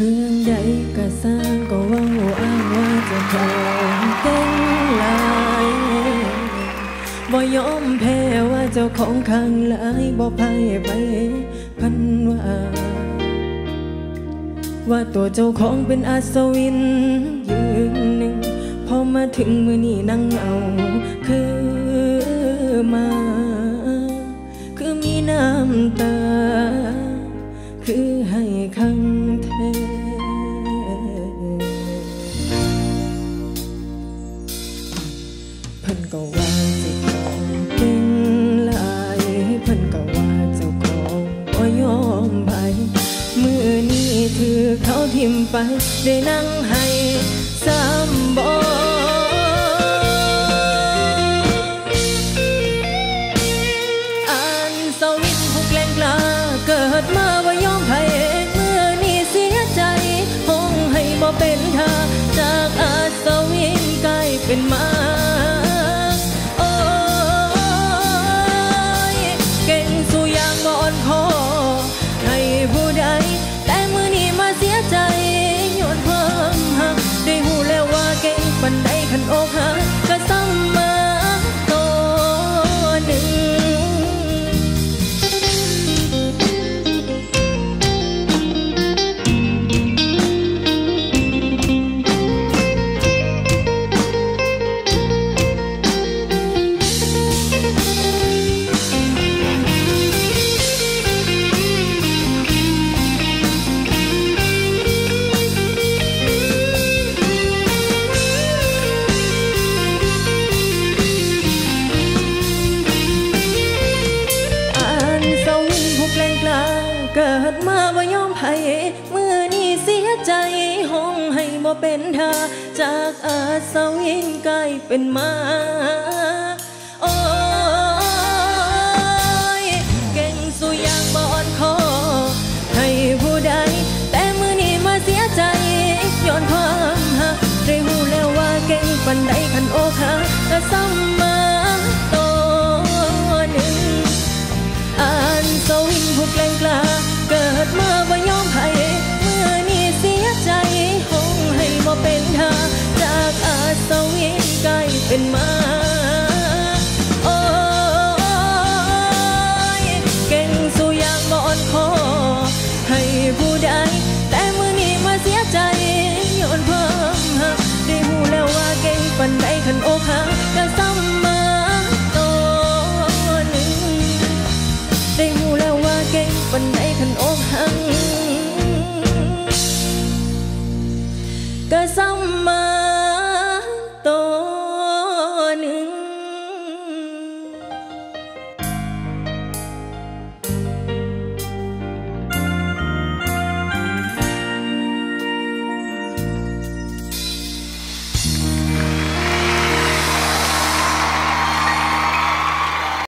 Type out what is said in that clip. đường đầy cả sang có quang hồ an hoa dần thầm tên lại vòi nhóm phê hoa cho không khăn lại bỏ phai bay khăn hoaว่าตัวเจ้าของเป็นอัศวินยืนหนึ่งพอมาถึงมือนี่นั่งเอาคือมาคือมีน้ำตาคือให้ครั้งแท้เพิ่นก็ว่าเจ้าของเป็นลายเพิ่นก็ว่าเจ้าของบ่ยอมไปมือนี้ถือเขาทิมไปได้นั่งให้ซ้ำบ่อันสวินผู้แกล้งกล้าเกิดมาว่ายอมไผ่มือนี้เสียใจคงให้บ่เป็นท่าจากอัศวินกลายเป็นมาโอ้ยเก่งสุยางบ่อ่อนคอให้ผู้ใดแต่มือนี้มาเสียใจย้อนความหักได้หูแล้วว่าเก่งปันใดคันอกหักก็ซ้ำมาตัวหนึ่งเป็นเธอจากอาสาวินกลายเป็นมาโอ้ยเก่งสุยางบ่อ่อนคอให้ผู้ใดแต่มือนี้มาเสียใจย้อนความหักได้หูแล้วว่าเก่งปันใดคันอกหักและซ้ำมาตัวหนึ่งอาสาวินผู้แกล้งกล้าเกิดมาบ่ยอมให้มือนี้เสียใจบ่เป็นท่าจากอาสวินกลายเป็นมาโอ้ยเก่งสุยางบ่อ่อนคอให้ผู้ใดแต่มือนี้มาเสียใจย้อนความหักได้หูแล้วว่าเก่งปันใดคันอกหักก็ซ้ำมาตัวหนึ่งได้หูแล้วว่าเก่งปันใดคันอกหักก็ซ้ำมา